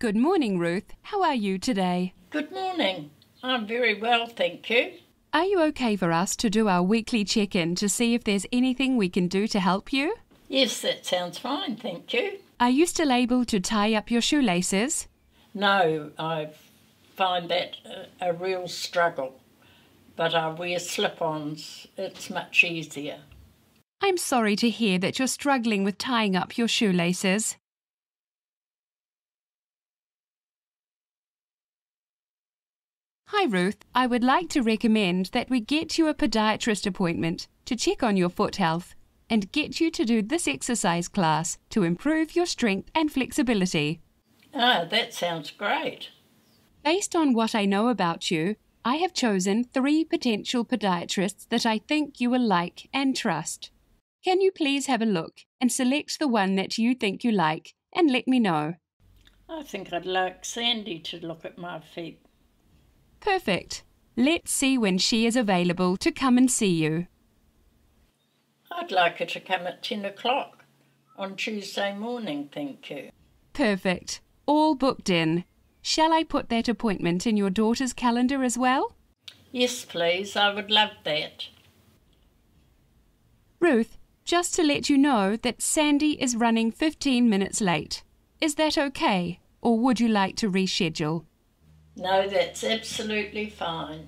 Good morning, Ruth. How are you today? Good morning. I'm very well, thank you. Are you okay for us to do our weekly check-in to see if there's anything we can do to help you? Yes, that sounds fine, thank you. Are you still able to tie up your shoelaces? No, I find that a real struggle, but I wear slip-ons. It's much easier. I'm sorry to hear that you're struggling with tying up your shoelaces. Hi Ruth, I would like to recommend that we get you a podiatrist appointment to check on your foot health and get you to do this exercise class to improve your strength and flexibility. Ah, that sounds great. Based on what I know about you, I have chosen 3 potential podiatrists that I think you will like and trust. Can you please have a look and select the one that you think you like and let me know? I think I'd like Sandy to look at my feet. Perfect. Let's see when she is available to come and see you. I'd like her to come at 10 o'clock on Tuesday morning, thank you. Perfect. All booked in. Shall I put that appointment in your daughter's calendar as well? Yes, please. I would love that. Ruth, just to let you know that Sandy is running 15 minutes late. Is that okay, or would you like to reschedule? No, that's absolutely fine.